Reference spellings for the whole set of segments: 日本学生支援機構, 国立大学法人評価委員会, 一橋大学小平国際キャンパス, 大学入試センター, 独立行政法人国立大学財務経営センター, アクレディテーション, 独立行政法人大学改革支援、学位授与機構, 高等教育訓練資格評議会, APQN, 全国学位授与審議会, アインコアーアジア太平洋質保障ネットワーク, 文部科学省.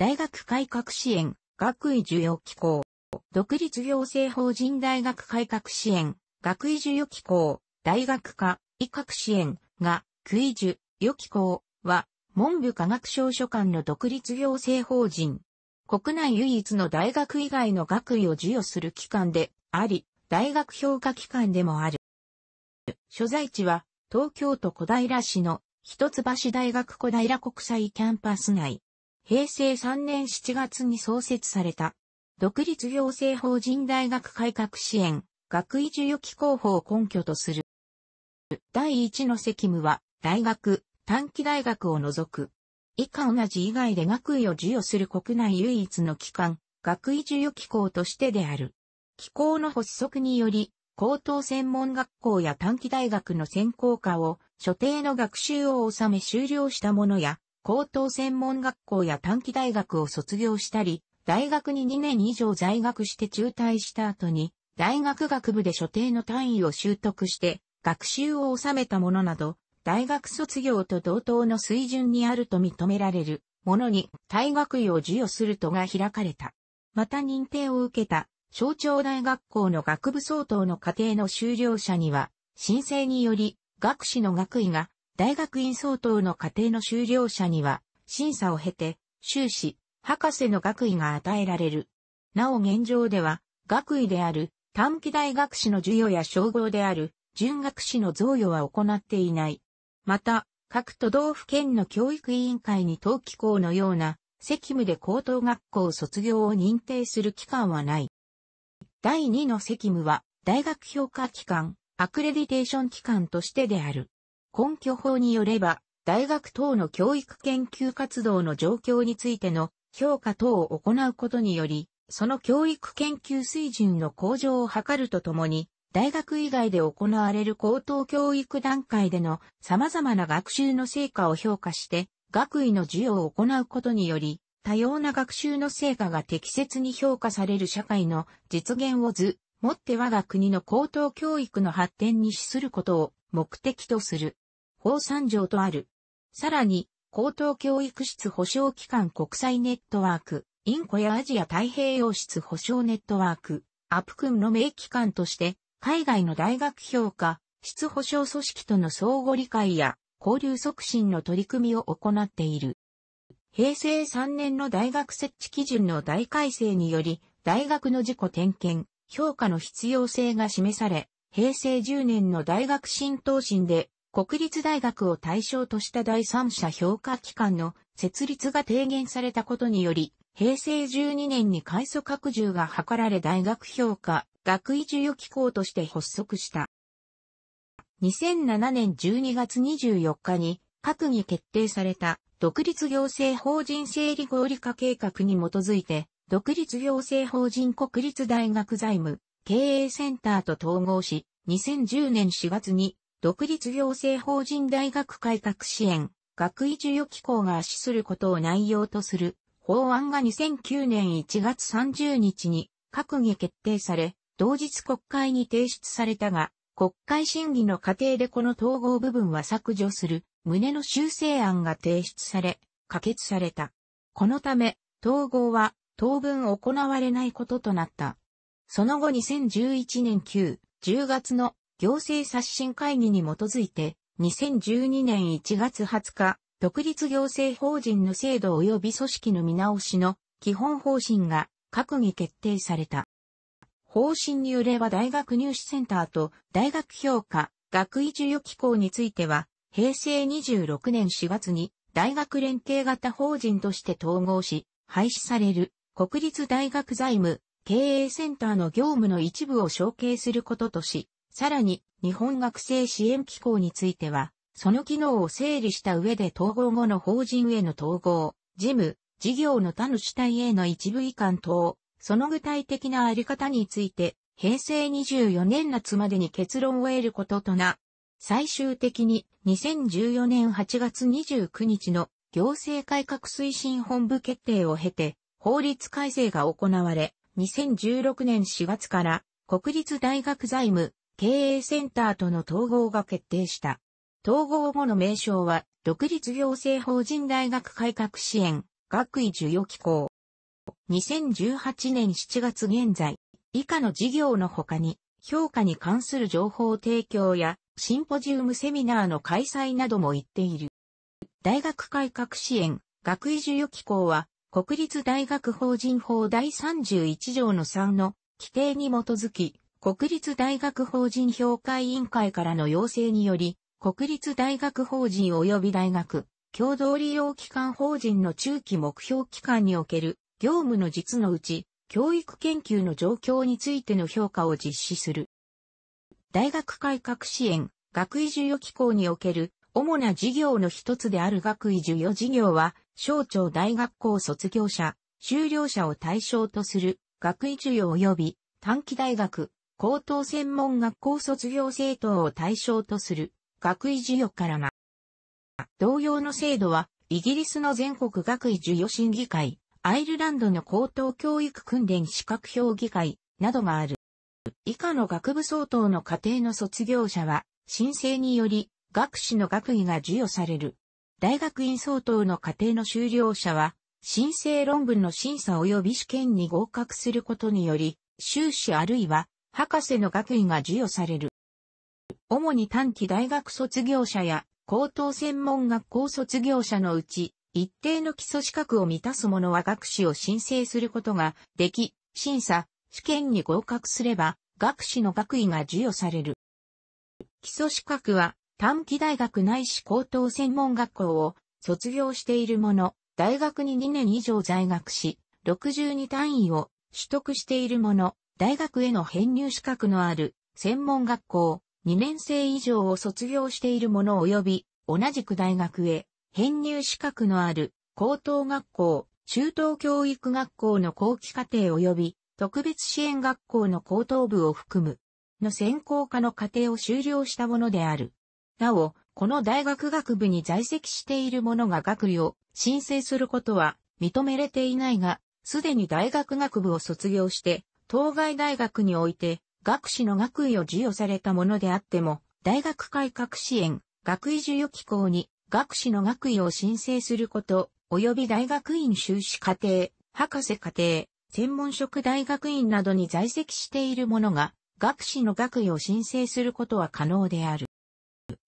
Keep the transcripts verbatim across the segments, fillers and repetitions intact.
大学改革支援、学位授与機構、独立行政法人大学改革支援、学位授与機構、大学科、医学支援が、学位授与機構は、文部科学省所管の独立行政法人。国内唯一の大学以外の学位を授与する機関であり、大学評価機関でもある。所在地は、東京都小平市の一橋大学小平国際キャンパス内。へいせいさんねんしちがつに創設された。独立行政法人大学改革支援、学位授与機構法を根拠とする。第一の責務は、大学、短期大学を除く。以下同じ以外で学位を授与する国内唯一の機関、学位授与機構としてである。機構の発足により、高等専門学校や短期大学の専攻科を、所定の学習を収め修了した者や、高等専門学校や短期大学を卒業したり、大学ににねん以上在学して中退した後に、大学学部で所定の単位を習得して、学習を収めたものなど、大学卒業と同等の水準にあると認められるものに、大学位を授与するとが開かれた。また認定を受けた、省庁大学校の学部相当の課程の修了者には、申請により、学士の学位が、大学院相当の課程の修了者には、審査を経て、修士、博士の学位が与えられる。なお現状では、学位である短期大学士の授与や称号である准学士の贈与は行っていない。また、各都道府県の教育委員会に当機構のような責務で高等学校卒業を認定する機関はない。だいにの責務は、大学評価機関、アクレディテーション機関としてである。根拠法によれば、大学等の教育研究活動の状況についての評価等を行うことにより、その教育研究水準の向上を図るとともに、大学以外で行われる高等教育段階での様々な学習の成果を評価して、学位の授与を行うことにより、多様な学習の成果が適切に評価される社会の実現を図、もって我が国の高等教育の発展に資することを目的とする。法三条とある。さらに、高等教育質保障機関国際ネットワーク、アインコアーアジア太平洋質保障ネットワーク、エーピーキューエヌの名機関として、海外の大学評価、質保障組織との相互理解や交流促進の取り組みを行っている。へいせいさんねんの大学設置基準の大改正により、大学の自己点検、評価の必要性が示され、へいせいじゅうねんの大学新答申で、国立大学を対象とした第三者評価機関の設立が提言されたことにより、へいせいじゅうにねんに快速拡充が図られ大学評価、学位授与機構として発足した。にせんななねんじゅうにがつにじゅうよっかに閣議決定された独立行政法人整理合理化計画に基づいて、独立行政法人国立大学財務経営センターと統合し、にせんじゅうねんしがつに独立行政法人大学改革支援、学位授与機構が資することを内容とする法案がにせんきゅうねんいちがつさんじゅうにちに閣議決定され、同日国会に提出されたが、国会審議の過程でこの統合部分は削除する旨の修正案が提出され、可決された。このため、統合は当分行われないこととなった。その後にせんじゅういちねんくがつじゅうがつの行政刷新会議に基づいて、にせんじゅうにねんいちがつはつか、独立行政法人の制度及び組織の見直しの基本方針が閣議決定された。方針によれば大学入試センターと大学評価、学位授与機構については、へいせいにじゅうろくねんしがつに大学連携型法人として統合し、廃止される国立大学財務経営センターの業務の一部を承継することとし、さらに日本学生支援機構については、その機能を整理した上で統合後の法人への統合、事務、事業の他の主体への一部移管等、その具体的なあり方について、へいせいにじゅうよねんなつまでに結論を得ることとな。最終的に、にせんじゅうよねんはちがつにじゅうくにちの行政改革推進本部決定を経て、法律改正が行われ、にせんじゅうろくねんしがつから国立大学財務経営センターとの統合が決定した。統合後の名称は、独立行政法人大学改革支援、学位授与機構。にせんじゅうはちねんしちがつ現在、以下の事業の他に、評価に関する情報提供や、シンポジウムセミナーの開催なども行っている。大学改革支援、学位授与機構は、国立大学法人法だいさんじゅういちじょうのさんの規定に基づき、国立大学法人評価委員会からの要請により、国立大学法人及び大学、共同利用機関法人の中期目標期間における、業務の実のうち、教育研究の状況についての評価を実施する。大学改革支援、学位授与機構における主な事業の一つである学位授与事業は、小中大学校卒業者、修了者を対象とする学位授与及び短期大学、高等専門学校卒業生等を対象とする学位授与からま。同様の制度は、イギリスの全国学位授与審議会、アイルランドの高等教育訓練資格評議会などがある。以下の学部相当の課程の卒業者は、申請により学士の学位が授与される。大学院相当の課程の修了者は、申請論文の審査及び試験に合格することにより、修士あるいは博士の学位が授与される。主に短期大学卒業者や高等専門学校卒業者のうち、一定の基礎資格を満たす者は学士を申請することができ、審査、試験に合格すれば、学士の学位が授与される。基礎資格は、短期大学ないし高等専門学校を卒業している者、大学ににねんいじょう在学し、ろくじゅうにたんいを取得している者、大学への編入資格のある専門学校、にねんせいいじょうを卒業している者及び、同じく大学へ、編入資格のある高等学校、中等教育学校の後期課程及び特別支援学校の高等部を含むの専攻科の課程を修了したものである。なお、この大学学部に在籍している者が学位を申請することは認められていないが、すでに大学学部を卒業して、当該大学において学士の学位を授与されたものであっても、大学改革支援、学位授与機構に学士の学位を申請すること、及び大学院修士課程、博士課程、専門職大学院などに在籍している者が、学士の学位を申請することは可能である。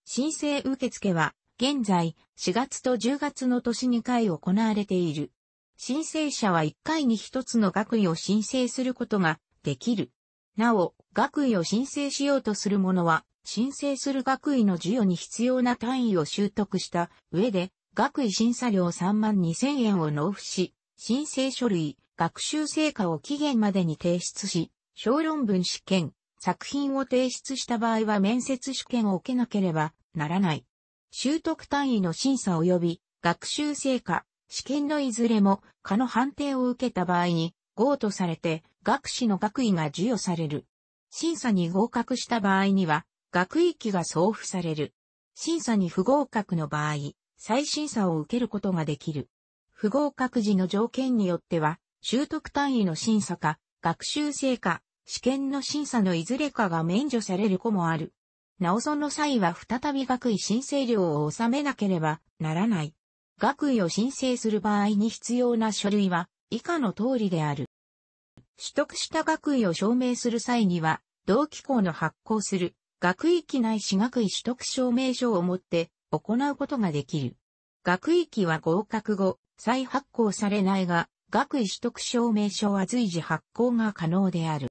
申請受付は、現在、しがつとじゅうがつの年にかい行われている。申請者はいっかいにひとつの学位を申請することができる。なお、学位を申請しようとする者は、申請する学位の授与に必要な単位を習得した上で、学位審査料さんまんにせんえんを納付し、申請書類、学習成果を期限までに提出し、小論文試験、作品を提出した場合は面接試験を受けなければならない。習得単位の審査及び、学習成果、試験のいずれも、可の判定を受けた場合に、合とされて、学士の学位が授与される。審査に合格した場合には、学位旗が送付される。審査に不合格の場合、再審査を受けることができる。不合格時の条件によっては、習得単位の審査か、学習成果、試験の審査のいずれかが免除される子もある。なおその際は再び学位申請料を納めなければならない。学位を申請する場合に必要な書類は以下の通りである。取得した学位を証明する際には、同機構の発行する。学位旗ないし学位取得証明書を持って行うことができる。学位旗は合格後、再発行されないが、学位取得証明書は随時発行が可能である。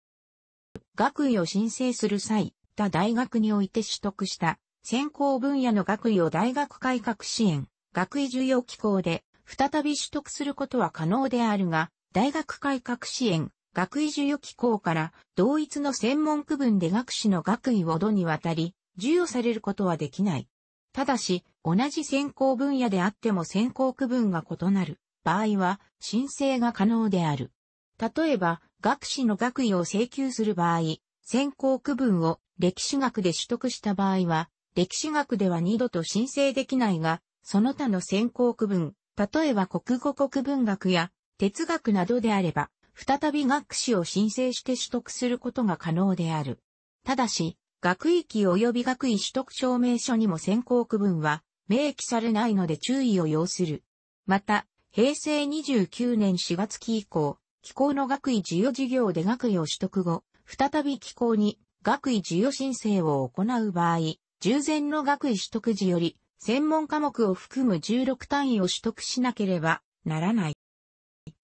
学位を申請する際、他大学において取得した専攻分野の学位を大学改革支援、学位授与機構で再び取得することは可能であるが、大学改革支援、学位授与機構から同一の専門区分で学士の学位を度にわたり授与されることはできない。ただし、同じ専攻分野であっても専攻区分が異なる場合は申請が可能である。例えば、学士の学位を請求する場合、専攻区分を歴史学で取得した場合は、歴史学では二度と申請できないが、その他の専攻区分、例えば国語国文学や哲学などであれば、再び学士を申請して取得することが可能である。ただし、学位旗及び学位取得証明書にも専攻区分は明記されないので注意を要する。また、へいせいにじゅうきゅうねんしがつ期以降、機構の学位授与事業で学位を取得後、再び機構に学位授与申請を行う場合、従前の学位取得時より、専門科目を含むじゅうろくたんいを取得しなければならない。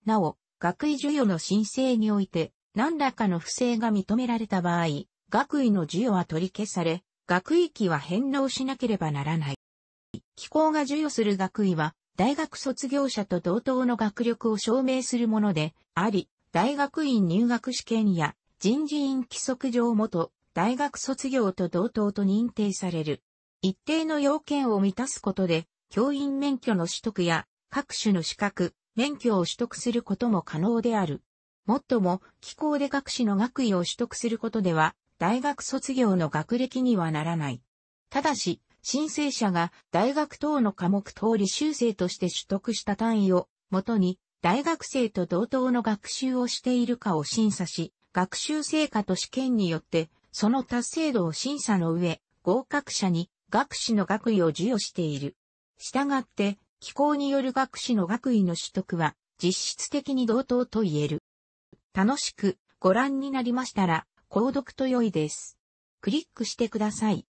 なお、学位授与の申請において、何らかの不正が認められた場合、学位の授与は取り消され、学位期は返納しなければならない。機構が授与する学位は、大学卒業者と同等の学力を証明するものであり、大学院入学試験や人事院規則上元大学卒業と同等と認定される。一定の要件を満たすことで、教員免許の取得や各種の資格、免許を取得することも可能である。もっとも、機構で各種の学位を取得することでは、大学卒業の学歴にはならない。ただし、申請者が大学等の科目等履修生として取得した単位を元に大学生と同等の学習をしているかを審査し、学習成果と試験によってその達成度を審査の上、合格者に学士の学位を授与している。したがって、機構による学士の学位の取得は実質的に同等と言える。楽しくご覧になりましたら、購読と良いです。クリックしてください。